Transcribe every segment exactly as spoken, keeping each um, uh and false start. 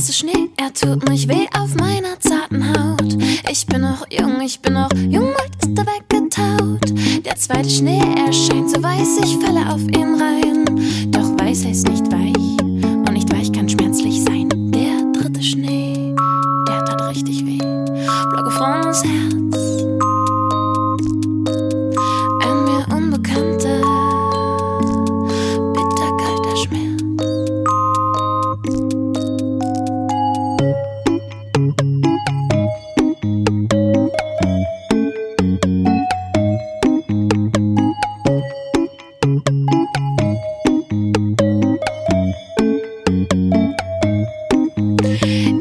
weiße Schnee, er tut mich weh auf meiner zarten Haut. Ich bin noch jung, ich bin noch jung, bald ist er weggetaut. Der zweite Schnee erscheint so weiß, ich falle auf ihn rein. Doch weiß heißt nicht weich und nicht weich kann schmerzlich sein. Der dritte Schnee, der tat richtig weh, blau gefrorenes Herz. Ein mir unbekannter, bitterkalter Schmerz.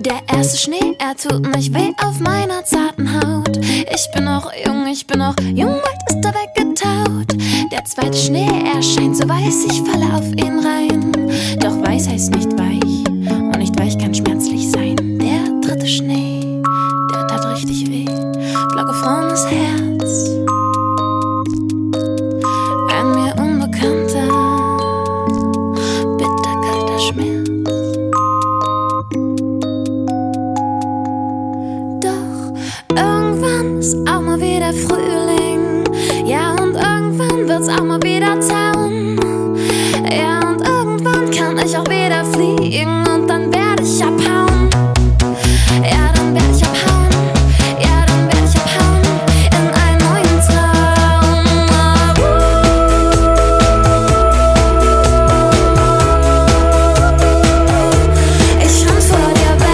Der erste Schnee, er tut mich weh auf meiner zarten Haut. Ich bin noch jung, ich bin noch jung, bald ist er weggetaut. Der zweite Schnee erscheint so weiß, ich falle auf ihn rein. Doch weiß heißt nicht weich und nicht weich kann schmerzlich sein. Der dritte Schnee, der tat richtig weh, blau gefrorenes Herz. Ein mir unbekannter, bitterkalter Schmerz. Irgendwann ist auch mal wieder Frühling. Ja, und irgendwann wird's auch mal wieder Zaun. Ja, und irgendwann kann ich auch wieder fliegen. Und dann werd ich abhauen. Ja, dann werd ich abhauen. Ja, dann werd ich abhauen. In einen neuen Traum. Ich renn vor dir weg.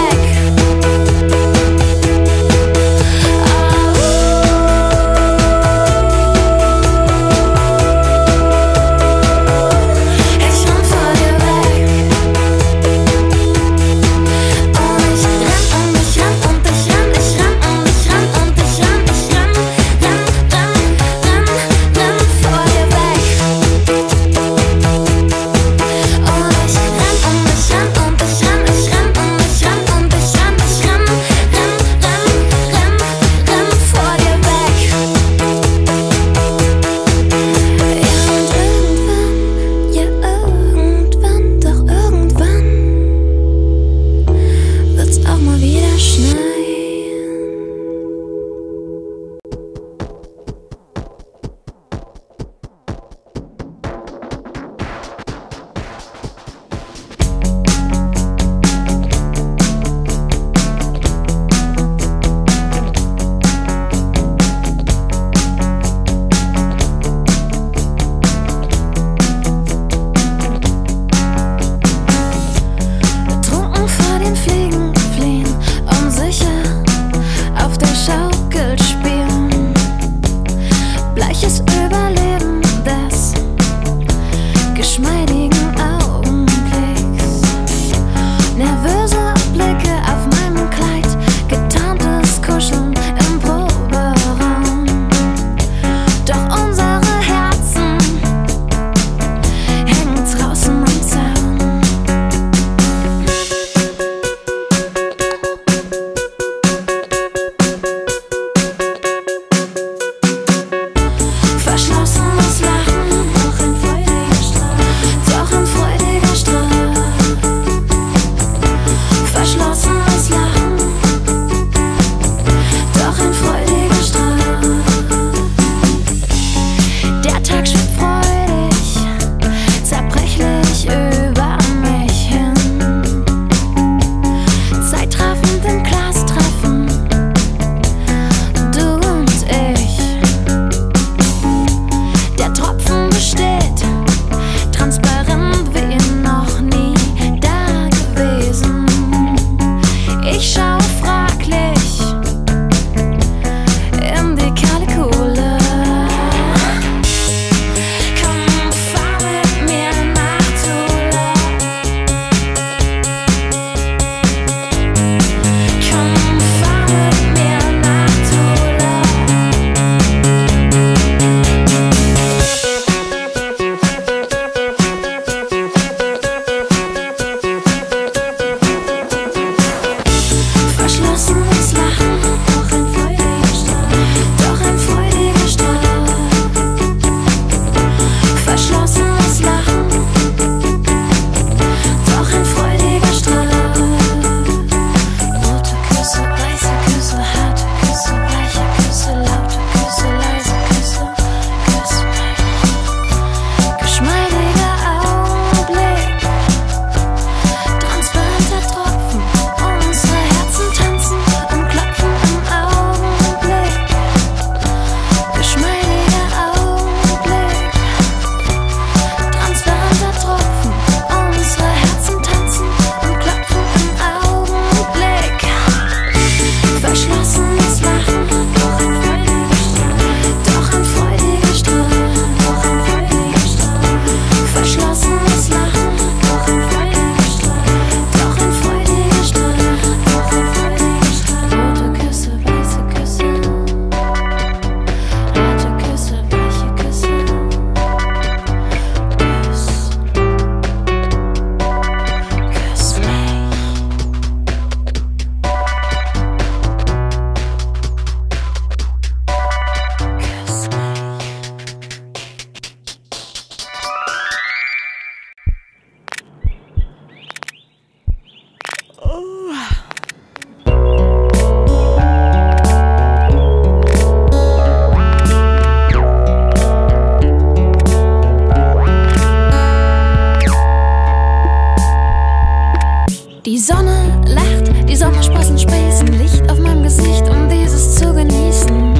Die Sonne lacht, die Sommersprossen sprießen, Licht auf meinem Gesicht, um dieses zu genießen,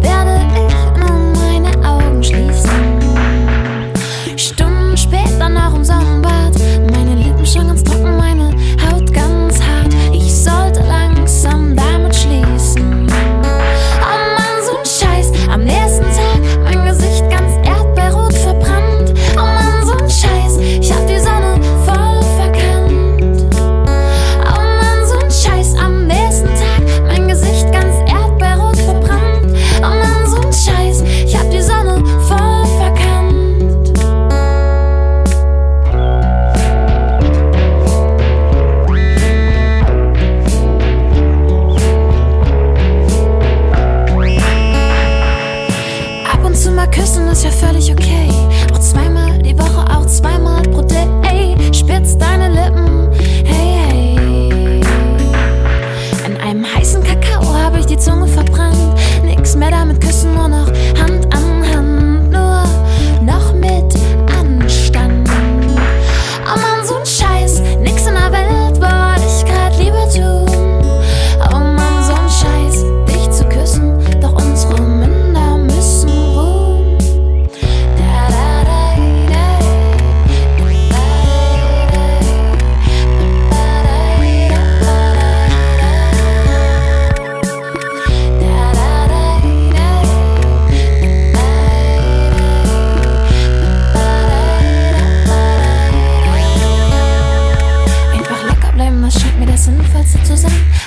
werde ich nun meine Augen schließen. Stunden später noch im Sonnenbad, meine Lippen schon ganz trocken, meine Haut ganz hart. Ich sollte langsam damit schließen. Oh Mann, so ein Scheiß, am nächsten Tag mein Gesicht ganz erdbeerrot verbrannt. Oh Mann, so ein Scheiß, ich hab die Sonne voll verkannt. Oh Mann, so ein Scheiß, am nächsten Tag mein Gesicht ganz erdbeerrot verbrannt. Oh Mann, so ein Scheiß, ich hab die Sonne voll verkannt. Ab und zu mal küssen ist ja völlig okay. Auch zweimal die Woche, auch zweimal pro Day. Ey, spitz deine Lippen, hey, hey. In einem heißen Kakao habe ich die Zunge verbrannt. Nix mehr damit küssen, nur noch Hand an Hand. Nur noch mit Anstand. Oh Mann, so ein Scheiß, nix in der Welt wollte ich grad lieber tun. Oh Mann, so ein Scheiß, dich zu küssen, doch unsere Münder müssen ruhen. Einfach locker bleiben, das scheint mir das Sinnvollste zu sein,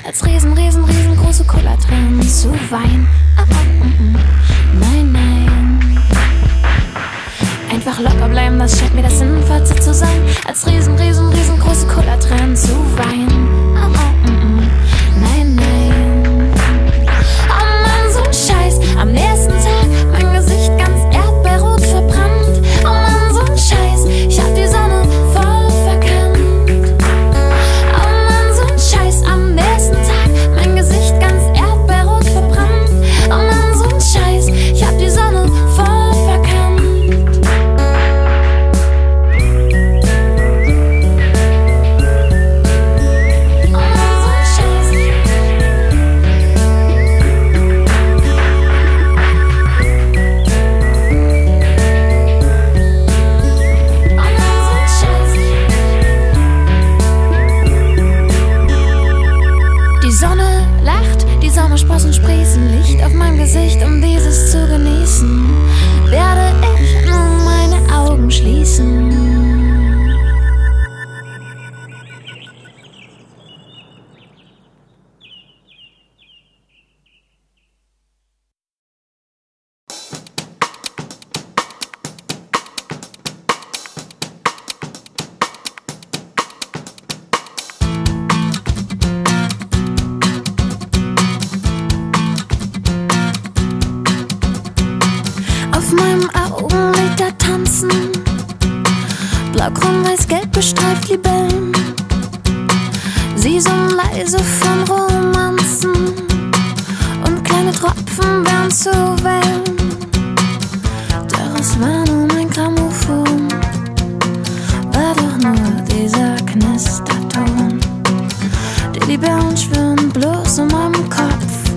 als riesen, riesen, riesengroße Cola-Tränen zu weinen. Ah, ah, mm, mm. Nein, nein. Einfach locker bleiben, das scheint mir das Sinnvollste zu sein, als riesen, riesen, riesengroße Cola-Tränen zu weinen. Ah, ah, mm, mm. Nein, nein. Oh Mann, so ein Scheiß, am nächsten Tag mein Gesicht ganz erdbeerrot verbrannt. Oh Mann, so ein Scheiß, ich hab die Sonne voll verkannt. Oh Mann, so ein Scheiß, am nächsten Tag mein Gesicht ganz erdbeerrot verbrannt. Oh Mann, so ein Scheiß, ich hab die Sonne voll verkannt. Oh Mann, so ein Scheiß. Oh Mann, so ein Scheiß. Die Sonne lacht, die Sommersprossen sprießen, Licht auf mein Gesicht, um dieses zu genießen, werde ich nun meine Augen schließen. Auf meinem Augenlid, da tanzen blaugrün, weiß, gelb bestreift Libellen. Sie summen leise von Romanzen und kleine Tropfen werden zu Wellen. Daraus war nur mein Grammophon, war doch nur dieser Knisterton. Die Libellen schwirren bloß um meinen Kopf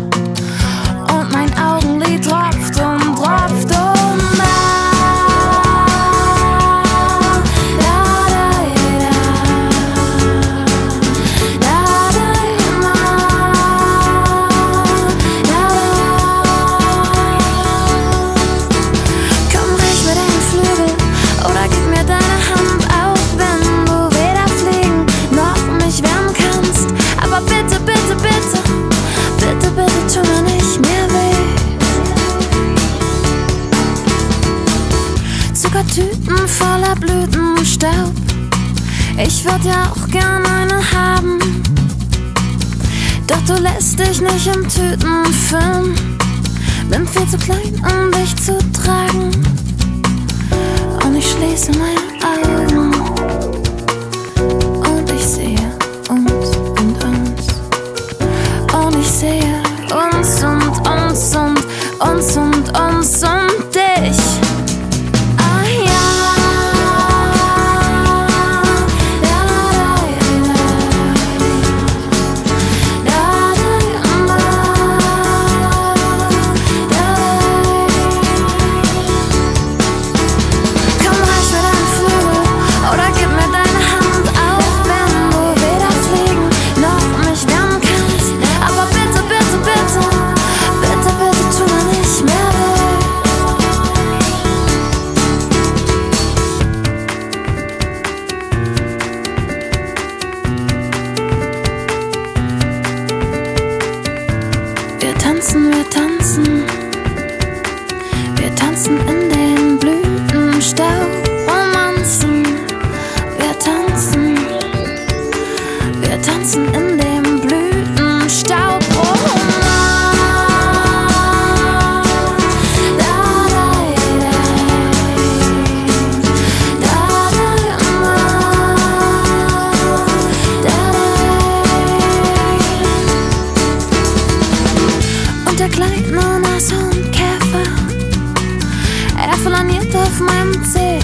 und mein Augenlid tropft und tropft. Tüten voller Blütenstaub, ich würd ja auch gern eine haben, doch du lässt dich nicht im Tütenfilm, bin viel zu klein, um dich zu tragen, und ich schließe meine Augen, und ich sehe uns. uns und uns und dich. Ah ja, la la. Komm, reiß mir deine Flügel oder gib mir deine Hand auf, wenn du weder fliegen noch mich dann kannst. Aber bitte, bitte, bitte, bitte, bitte tu mir nicht mehr weh. Wir tanzen, wir tanzen, wir tanzen in den Blütenstaub. Romanzen, wir tanzen, wir tanzen in dem Blütenstaub. Und der kleine Nashornkäfer, er flaniert auf meinem Zeh.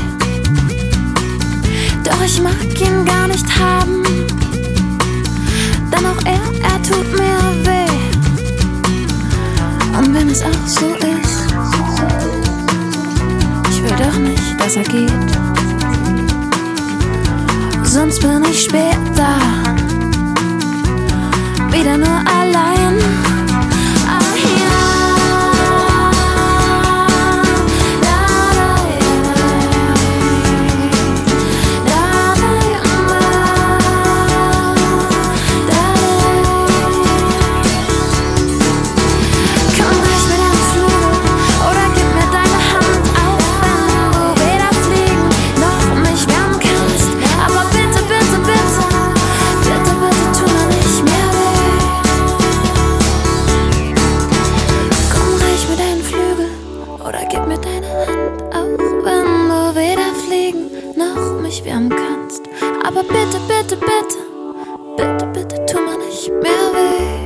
Doch ich mag ihn gar nicht haben, denn auch er, er tut mir weh. Und wenn es auch so ist, ich will doch nicht, dass er geht. Sonst bin ich später wieder nur allein. Oder gib mir deine Hand auf, wenn du weder fliegen noch mich wärmen kannst. Aber bitte, bitte, bitte, bitte, bitte tu mir nicht mehr weh.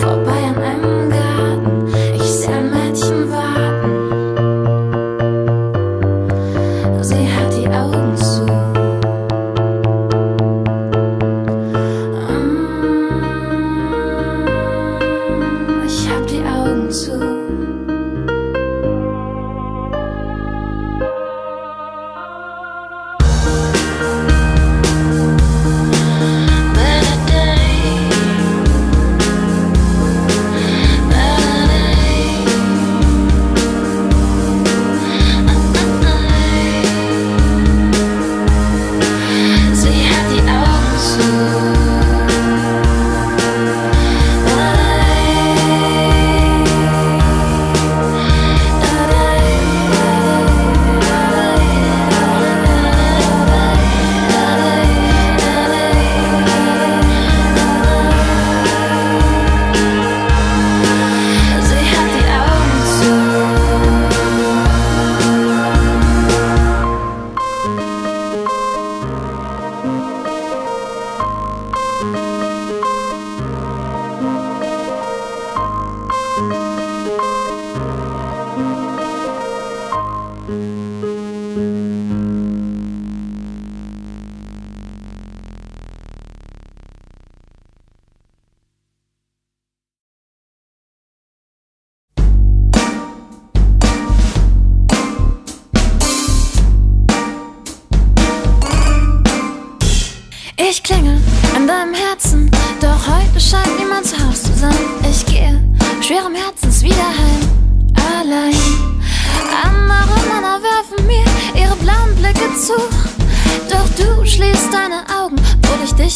Vorbei an einem Garten, ich sehe ein Mädchen warten.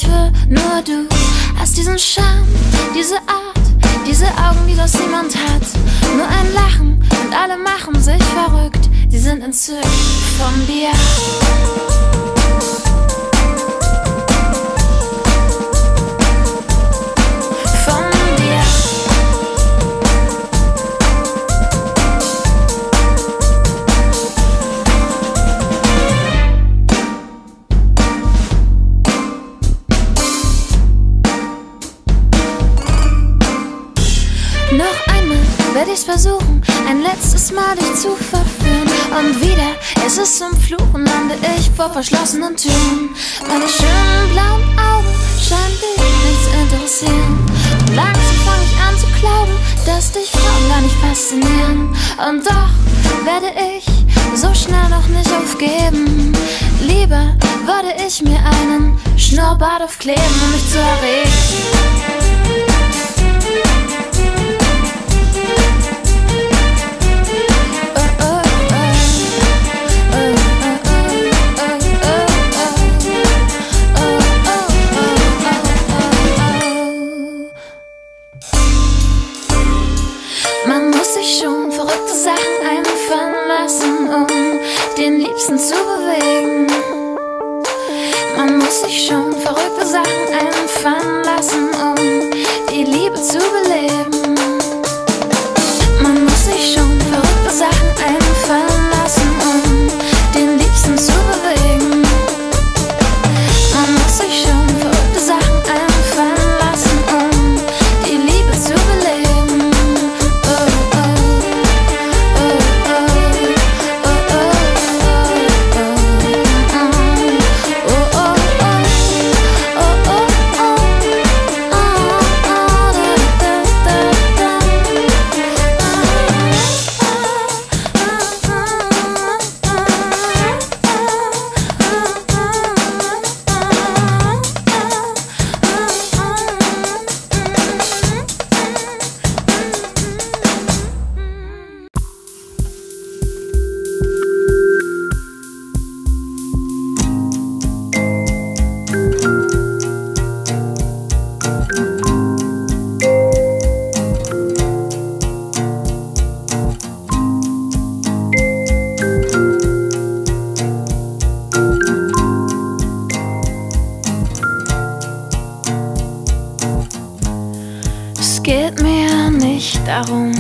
ich will nur du. Hast diesen Charme, diese Art, diese Augen, die sonst niemand hat. Nur ein Lachen und alle machen sich verrückt. Sie sind entzückt von dir. Noch einmal werde ich's versuchen, ein letztes Mal dich zu verführen. Und wieder ist es zum Fluchen, lande ich vor verschlossenen Türen. Deine schönen blauen Augen scheinen dich nicht zu interessieren. Und langsam fange ich an zu glauben, dass dich Frauen gar nicht faszinieren. Und doch werde ich so schnell noch nicht aufgeben. Lieber würde ich mir einen Schnurrbart aufkleben, um mich zu erregen. Schon verrückte Sachen einfallen lassen, um den Liebsten zu bewegen. Man muss sich schon verrückte Sachen einfallen lassen, um die Liebe zu beleben. Man muss sich schon verrückte Sachen einfallen lassen, um den Liebsten zu bewegen. Man muss sich schon verrückte Sachen einfallen lassen, um die Liebe zu beleben. Geht mir nicht darum,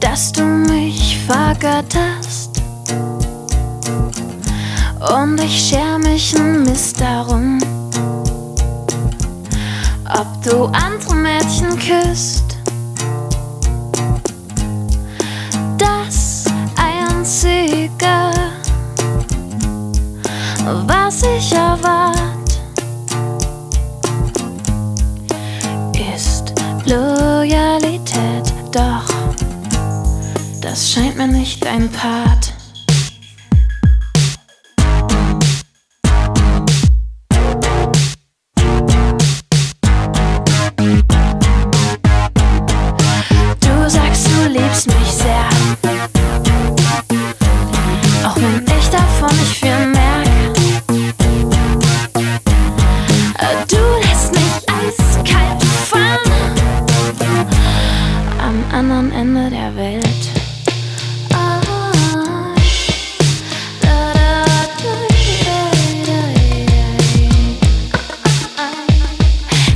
dass du mich vergötterst, und ich scher mich n Mist darum, ob du andere Mädchen küsst. Das Einzige, was ich erwarte, Loyalität, doch das scheint mir nicht dein Part. Du sagst, du liebst mich sehr, auch wenn ich davon nicht viel merke. Du lässt mich eiskalt fallen am anderen Ende der Welt.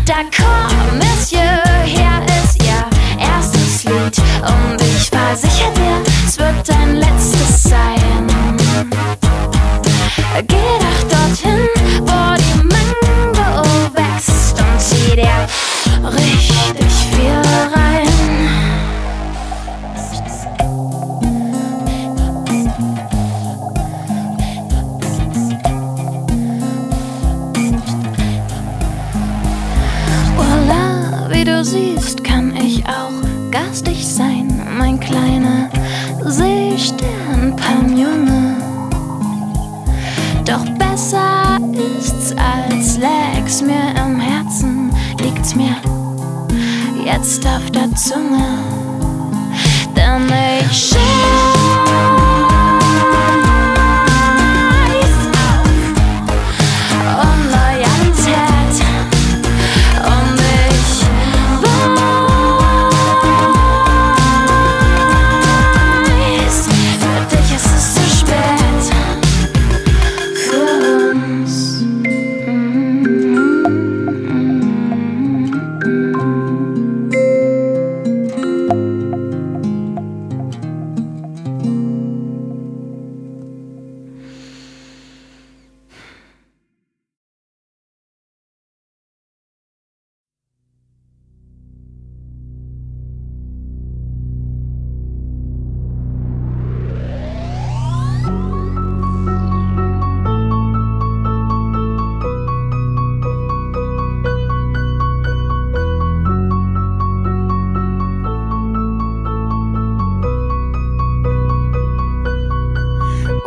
D'accord, Monsieur, hier ist ihr erstes Lied, und ich war sicher dir, es wird dein letztes sein. Geh doch dorthin, wo die Mango wächst, und zieh dir richtig viel rein. Siehst, kann ich auch garstig sein, mein kleiner Seesternpamjunge. Doch besser ist's, als läg's mir im Herzen, liegt's mir jetzt auf der Zunge, denn ich schau.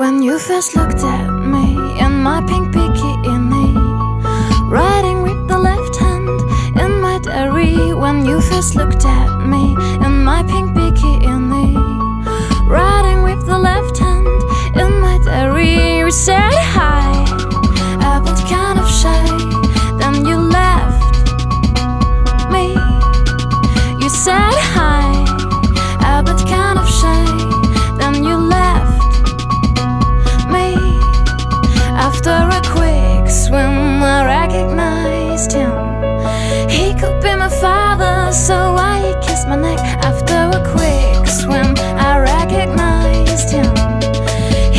when you first looked at me, in my pink bikini, writing with the left hand in my diary. When you first looked at me, in my pink bikini, writing with the left hand in my diary. We said hi, I was kind of shy, then you left me. You said hi, I was kind of shy, then you left me. After a quick swim, I recognized him. He could be my father, so I kissed my neck. After a quick swim, I recognized him.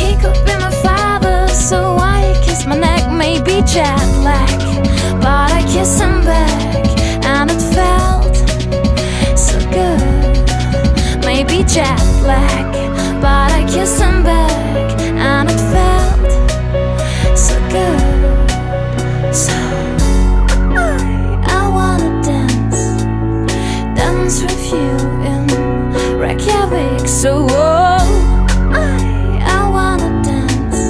He could be my father, so I kissed my neck. Maybe jet lag, but I kissed him back, and it felt so good. Maybe jet lag, but I kissed him back, and it felt so good. So I wanna dance, dance with you in Reykjavik. So oh, I, I wanna dance,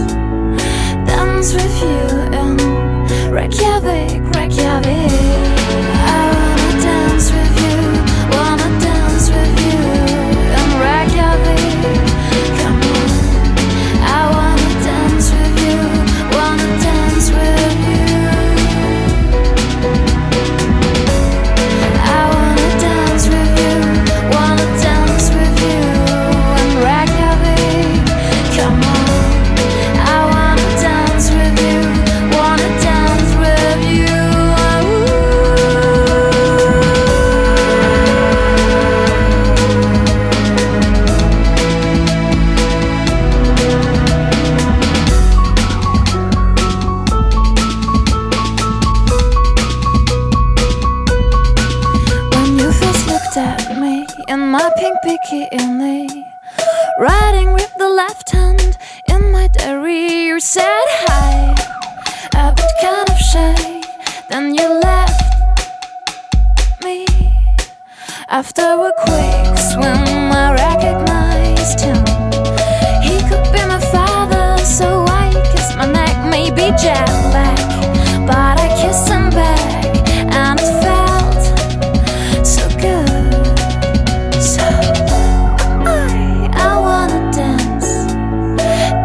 dance with you in Reykjavik, Reykjavik. In my pink bikini, writing with the left hand in my diary. You said hi, I was kind of shy, then you left me. After a quick swim, I recognized him. He could be my father, so I kissed my neck. Maybe jet lag, but I kissed him back, and it felt so good. So oh, I, I wanna dance,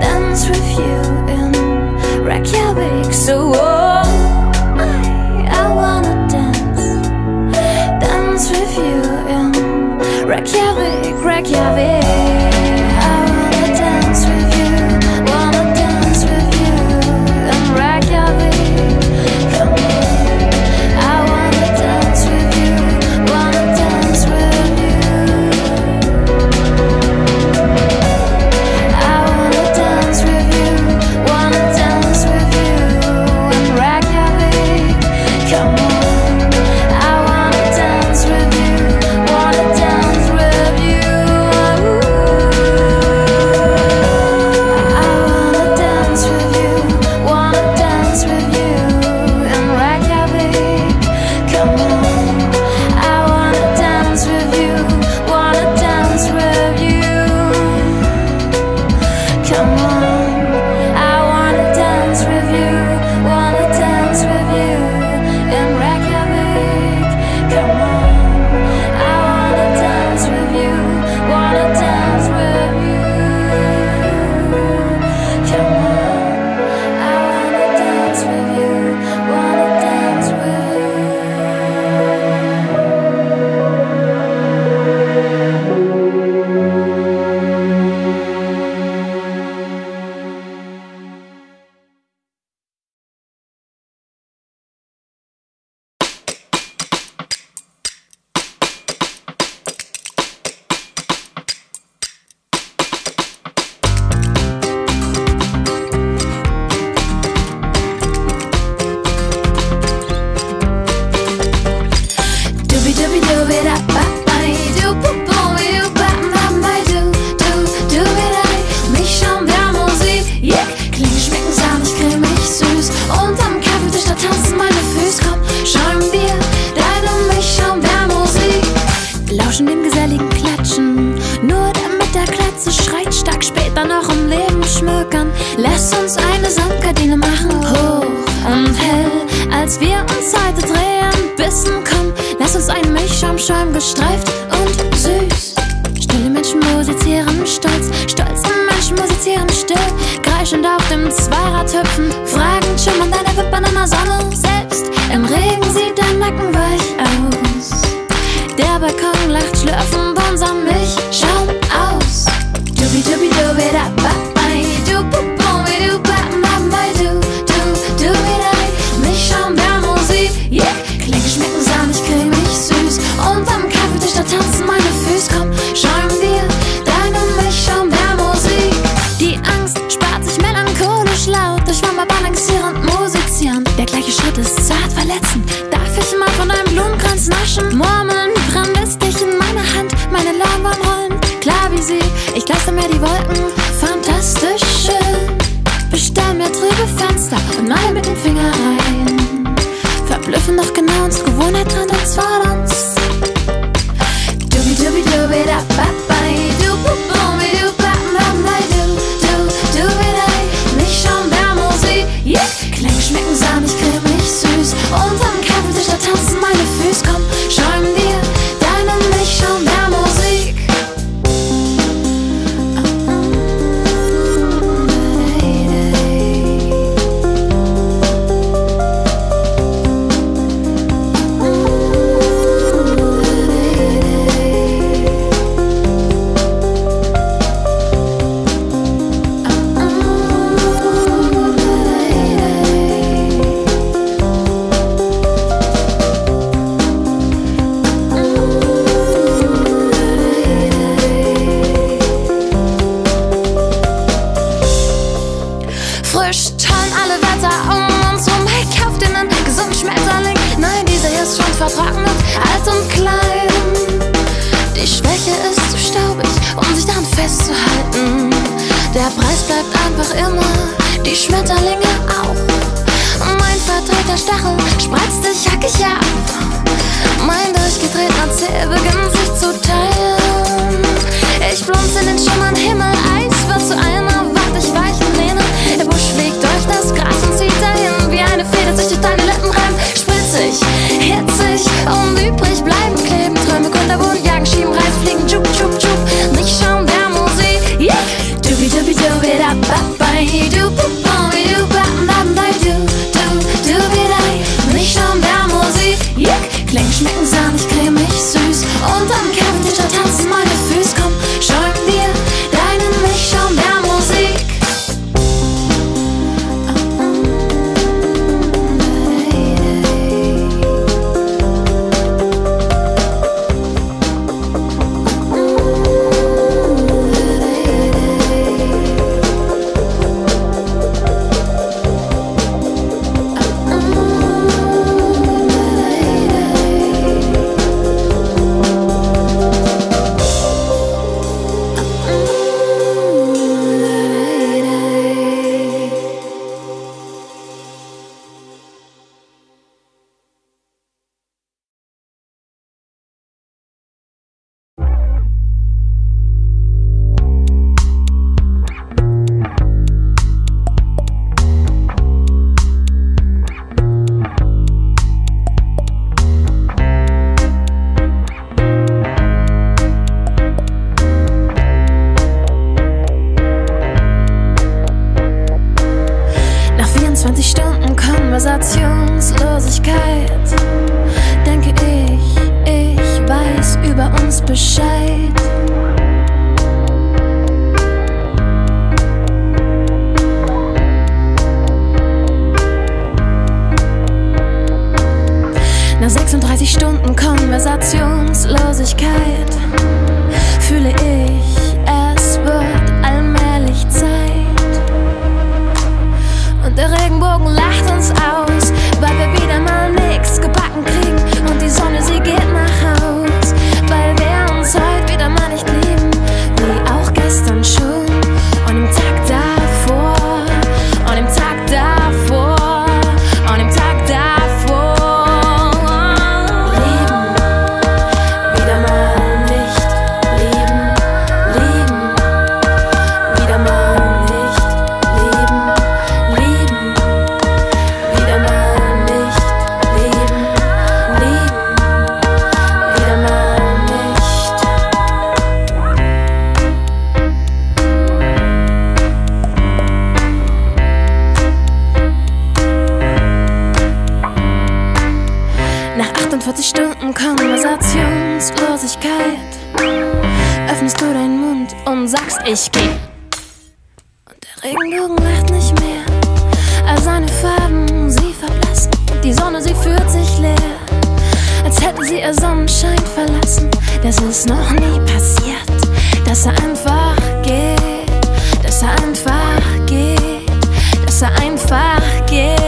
dance with you in Reykjavik, Reykjavik. I wanna dance with you, wanna dance with you. Vulkan. Lass uns eine Sandkardine machen, hoch und hell. Als wir uns heute drehen, Bissen kommen. Lass uns einen Milchschaumschäum gestreift und süß. Stille Menschen musizieren stolz, stolze Menschen musizieren still. Kreischend auf dem Zweirad hüpfen, fragend schimmern, dann erwippt man in der Sonne. Selbst im Regen sieht dein Nacken weich aus. Der Balkon lacht schlürfend unseren Milchschaum aus. Dubi dubi dubi da ba bei, du bum bi du ba ma bei du du dubi da. Milchschaum wär Musik, yeah. Klinge schmecken sahnig, cremig, süß. Und am Kaffeetisch da tanzen meine Füße, komm, schäum dir deinen Milchschaum wär Musik. Die Angst spart sich melancholisch laut durch Mama balancierend musizieren. Der gleiche Schritt ist zart verletzend. Darf ich mal von deinem Blumenkranz naschen? Murmeln, brandestig in meiner Hand, meine Laune rollen. Klar wie sie, ich lasse mir die Wolken fantastisch schön. Bestell mir trübe Fenster und neue mit den Finger rein. Verblüffen doch genau uns, Gewohnheit dran uns fordern. Dubi dubi dubi da ba bei, du bu bumi du ba ba bei du du dubi da. Milchschaum wär Musik, yeah. Klänge schmecken sahnig, cremig, süß. Und am Kaffeetisch da tanzen meine Füße, komm, schäum dir deinen Milchschaum wär Musik. Wieder mal Regungslosigkeit öffnest du deinen Mund und sagst, ich geh. Und der Regenbogen lacht nicht mehr, als seine Farben sie verblassen. Die Sonne, sie fühlt sich leer, als hätte sie ihr Sonnenschein verlassen. Das ist noch nie passiert, dass er einfach geht, dass er einfach geht, dass er einfach geht.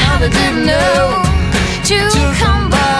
How did it know to combine?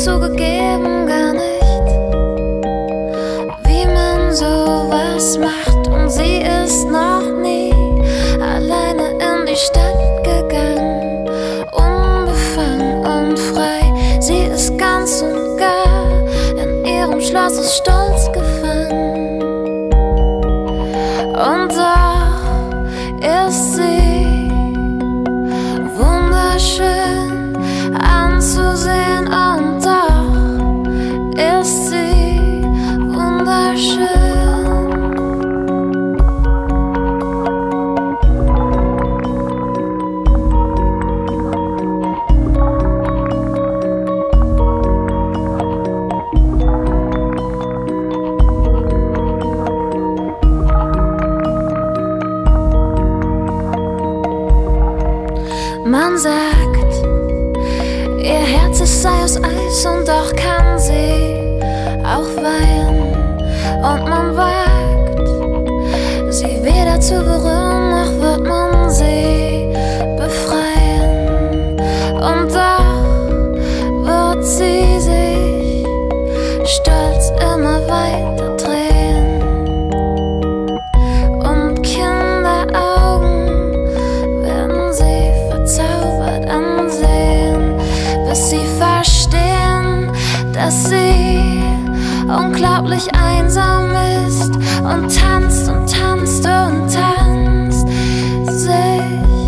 zugegeben gar nicht, wie man sowas macht, und sie ist noch nie alleine in die Stadt gegangen, unbefangen und frei. Sie ist ganz und gar in ihrem Schloss aus Stolz gefangen, und da ist sie wunderschön anzusehen, und doch ist sie wunderschön. Man sagt, ihr Herz es sei aus Eis, und doch kann sie auch weinen. Und man wagt, sie weder zu berühren, noch wird man sie befreien. Und doch wird sie sich stolz immer weiter drehen. Und Kinderaugen werden sie verzaubert ansehen, bis sie verstehen, dass sie unglaublich einsam ist, und tanzt und tanzt und tanzt sich.